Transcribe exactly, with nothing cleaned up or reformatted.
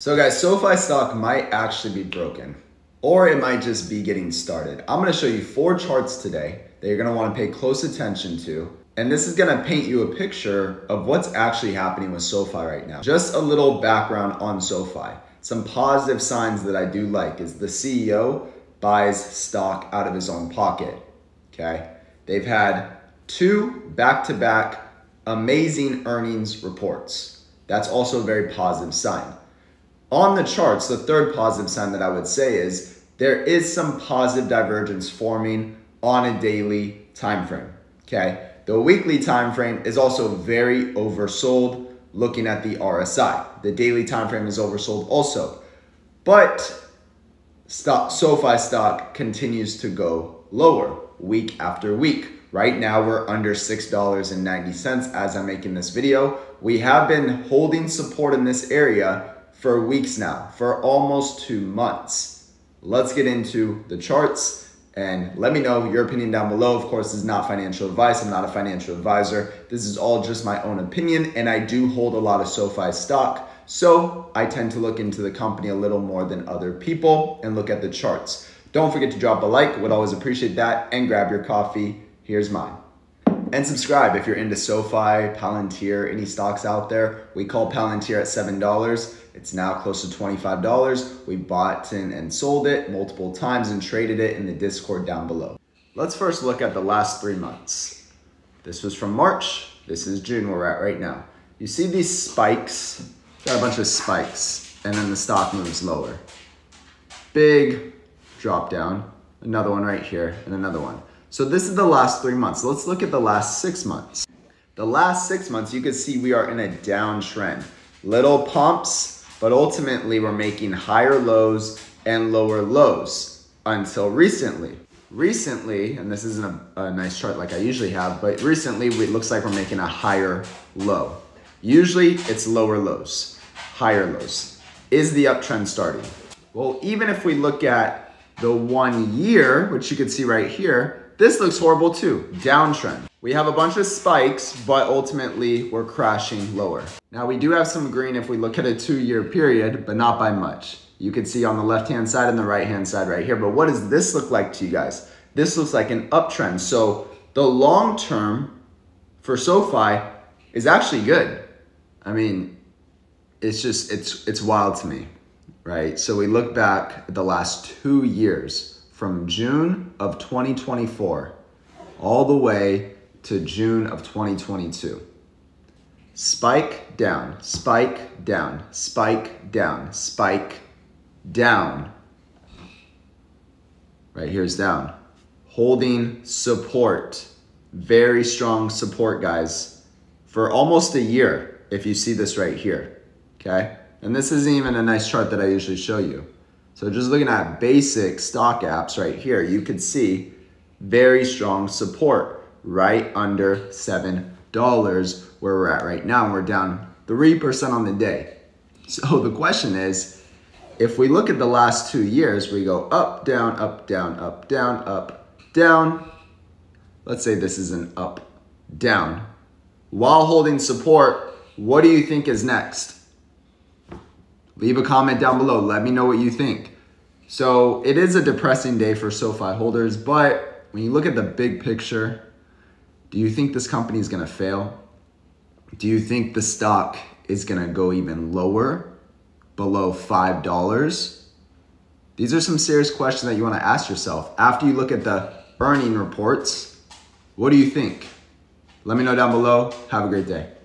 So guys, SoFi stock might actually be broken, or it might just be getting started. I'm gonna show you four charts today that you're gonna wanna pay close attention to. And this is gonna paint you a picture of what's actually happening with SoFi right now. Just a little background on SoFi. Some positive signs that I do like is the C E O buys stock out of his own pocket, okay? They've had two back-to-back amazing earnings reports. That's also a very positive sign. On the charts, the third positive sign that I would say is there is some positive divergence forming on a daily time frame, okay? The weekly time frame is also very oversold looking at the R S I. The daily time frame is oversold also. But stock, SoFi stock continues to go lower week after week. Right now we're under six dollars and ninety cents as I'm making this video. We have been holding support in this area for weeks now, for almost two months. Let's get into the charts and let me know your opinion down below. Of course, this is not financial advice. I'm not a financial advisor. This is all just my own opinion, and I do hold a lot of SoFi stock. So I tend to look into the company a little more than other people and look at the charts. Don't forget to drop a like, would always appreciate that, and grab your coffee. Here's mine. And subscribe if you're into SoFi, Palantir, any stocks out there. We call Palantir at seven dollars. It's now close to twenty-five dollars. We bought in and sold it multiple times and traded it in the Discord down below. Let's first look at the last three months. This was from March. This is June we're at right now. You see these spikes, got a bunch of spikes, and then the stock moves lower. Big drop down, another one right here, and another one. So this is the last three months. Let's look at the last six months. The last six months, you can see we are in a downtrend. Little pumps, but ultimately we're making higher lows and lower lows until recently. Recently, and this isn't a, a nice chart like I usually have, but recently it looks like we're making a higher low. Usually it's lower lows, higher lows. Is the uptrend starting? Well, even if we look at the one year, which you can see right here, this looks horrible too, downtrend. We have a bunch of spikes, but ultimately we're crashing lower. Now we do have some green if we look at a two year period, but not by much. You can see on the left-hand side and the right-hand side right here, but what does this look like to you guys? This looks like an uptrend. So the long-term for SoFi is actually good. I mean, it's just, it's, it's wild to me, right? So we look back at the last two years. From June of twenty twenty-four all the way to June of twenty twenty-two. Spike down, spike down, spike down, spike down. Right here's down. Holding support, very strong support guys, for almost a year if you see this right here, okay? And this isn't even a nice chart that I usually show you. So just looking at basic stock apps right here, you can see very strong support right under seven dollars where we're at right now. And we're down three percent on the day. So the question is, if we look at the last two years, we go up, down, up, down, up, down, up, down. Let's say this is an up, down. While holding support, what do you think is next? Leave a comment down below. Let me know what you think. So it is a depressing day for SoFi holders, but when you look at the big picture, do you think this company is going to fail? Do you think the stock is going to go even lower, below five dollars? These are some serious questions that you want to ask yourself. After you look at the earning reports, what do you think? Let me know down below. Have a great day.